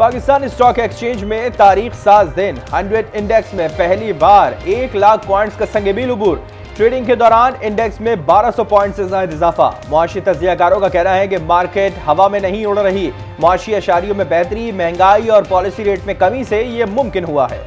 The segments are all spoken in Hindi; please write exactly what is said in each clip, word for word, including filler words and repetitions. पाकिस्तान स्टॉक एक्सचेंज में तारीख साज दिन सौ इंडेक्स में पहली बार एक लाख पॉइंट्स का संगेबील उबूर। ट्रेडिंग के दौरान इंडेक्स में बारह सौ पॉइंट से ज्यादा इजाफा। मुआशी तजियाकारों का कहना है कि मार्केट हवा में नहीं उड़ रही, मुआशी अशारियों में बेहतरी, महंगाई और पॉलिसी रेट में कमी से ये मुमकिन हुआ है।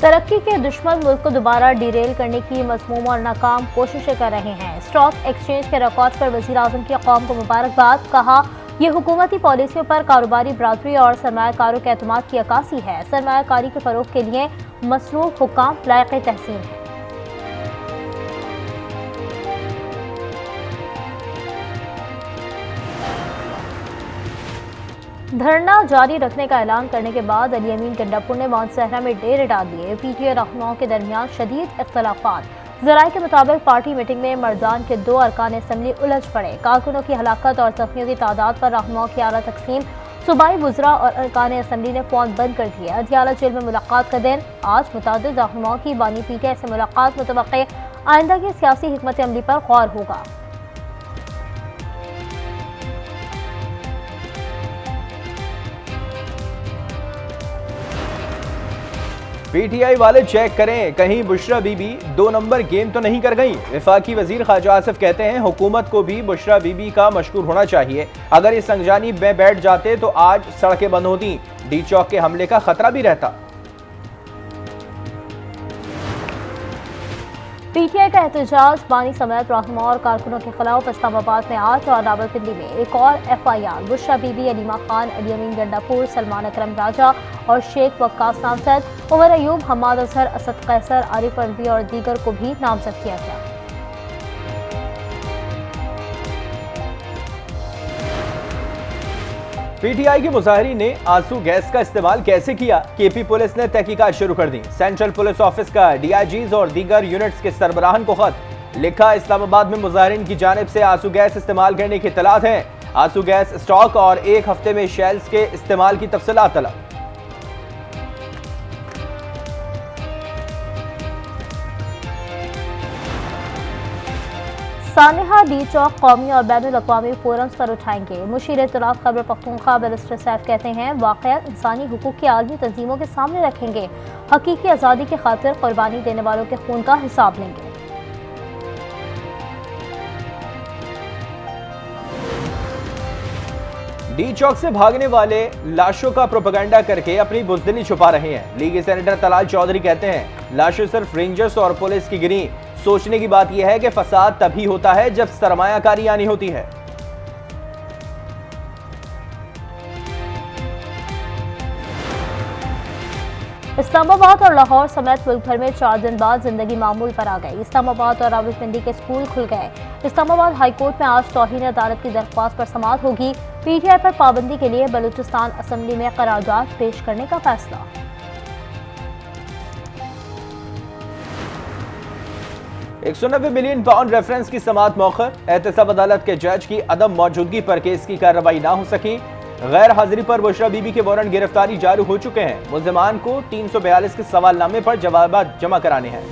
तरक्की के दुश्मन मुल्क को दोबारा डिरेल करने की मजमूम और नाकाम कोशिशें कर रहे हैं। स्टॉक एक्सचेंज के रिकॉर्ड पर वज़ीर आज़म की कौम को मुबारकबाद। कहा यह हुकूमती पॉलिसियों पर कारोबारी बरादरी और सरमायाकारों के एतमाद की अक्सी है। सरमायाकारी के फरोग के लिए मसरूफ हुकाम लायक तहसीन है। धरना जारी रखने का ऐलान करने के बाद अली अमीन गंडापुर ने मानसहरा में डेरे डाल दिए। पीटीए रहनुमाओं के दरमियान शदीद इख्तलाफात। जराये के मुताबिक पार्टी मीटिंग में मर्दान के दो अरकान असम्बली उलझ पड़े। कारकुनों की हलाकत और जख्मियों की तादाद पर रहनुमाओं की आरा तकसीम। सूबाई वुजरा और अरकान असम्बली ने फोन बंद कर दिए। अधियाला जेल में मुलाकात का दिन। आज मुतादिद रहनुमाओं की बानी पीटीए से मुलाकात। मुतवक्के आइंदा की सियासी हिकमत अमली पर गौर होगा। पीटीआई वाले चेक करें कहीं बुशरा बीबी दो नंबर गेम तो नहीं कर गई। वफाकी वजीर ख्वाजा आसिफ कहते हैं हुकूमत को भी बुशरा बीबी का मशकूर होना चाहिए। अगर इस संगजानी में बैठ जाते तो आज सड़कें बंद होती, डी चौक के हमले का खतरा भी रहता। पीटीआई का एहतजाज बानी समेत रहनुमाओं और कारकुनों के खिलाफ इस्लामाबाद में आज और रावलपिंडी में एक और F I R. Bushra Bibi, Aleema Khan, Ali Amin Gandapur, Salman Akram Raja और शेख वक्का नामजद, उमर अयूब, हमाद अजहर, असद कैसर, आरिफ परवी और दीगर को भी नामजद किया गया। पीटीआई के मुजाहरी ने आंसू गैस का इस्तेमाल कैसे किया, केपी पुलिस ने तहकीकात शुरू कर दी। सेंट्रल पुलिस ऑफिस का डी आई जी और दीगर यूनिट्स के सरबराहन को खत लिखा। इस्लामाबाद में मुजाहरीन की जानिब से आंसू गैस इस्तेमाल करने की इत्तलात हैं। आंसू गैस स्टॉक और एक हफ्ते में शेल्स के इस्तेमाल की तफसीलात तलब। सानिहा डी चौक कौमी और बैनुल अक्वामी फोरम्स पर उठाएंगे। मुशीर तुलाब खबर पख्तूनख्वा बैरिस्टर साहब कहते हैं वाक़यात इंसानी हुकूक की आलमी तंजीमों के सामने रखेंगे। हकीकी आज़ादी की खातिर कुर्बानी देने वालों के खून का हिसाब लेंगे। डी चौक से भागने वाले लाशों का प्रोपेगेंडा करके अपनी बुजदिली छुपा रहे हैं। लीगी सेनेटर तलाल चौधरी कहते हैं लाशें सिर्फ रेंजर्स और पुलिस की गिरी। सोचने की बात यह है कि फसाद तभी होता है जब सरमायाकारी आनी होती है। इस्लामाबाद और लाहौर समेत मुल्क भर में चार दिन बाद जिंदगी मामूल पर आ गई। इस्लामाबाद और रावलपिंडी के स्कूल खुल गए। इस्लामाबाद हाईकोर्ट में आज तौहीन अदालत की दरख्वास्त पर समाअत होगी। पीटीआई पर पाबंदी के लिए बलुचिस्तान असेंबली में करारदाद पेश करने का फैसला। एक सौ नब्बे मिलियन पाउंड रेफरेंस की समाअत मौखर। एहतसाब अदालत के जज की अदम मौजूदगी पर केस की कार्रवाई ना हो सकी। गैर हाजिरी पर बुशरा बीबी के वारंट गिरफ्तारी जारी हो चुके हैं। मुलजमान को तीन सौ बयालीस के सवालनामे पर जवाब जमा कराने हैं।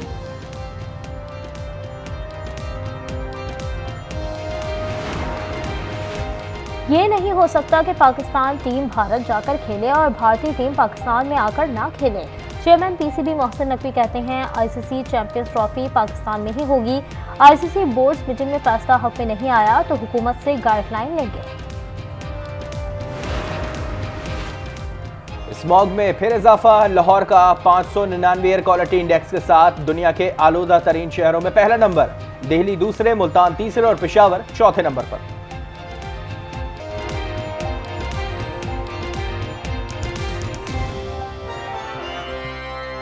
ये नहीं हो सकता कि पाकिस्तान टीम भारत जाकर खेले और भारतीय टीम पाकिस्तान में आकर ना खेले। चेयरमैन पीसीबी मोहम्मद नकवी कहते हैं आईसीसी चैंपियंस ट्रॉफी पाकिस्तान में ही होगी। आईसीसी बोर्ड्स मीटिंग में फैसला हक में नहीं आया तो हुकूमत से गाइडलाइन लेंगे। स्मॉग में फिर इजाफा। लाहौर का पाँच सौ निन्यानवे एयर क्वालिटी इंडेक्स के साथ दुनिया के आलूदा तरीन शहरों में पहला नंबर। दिल्ली दूसरे, मुल्तान तीसरे और पेशावर चौथे नंबर पर।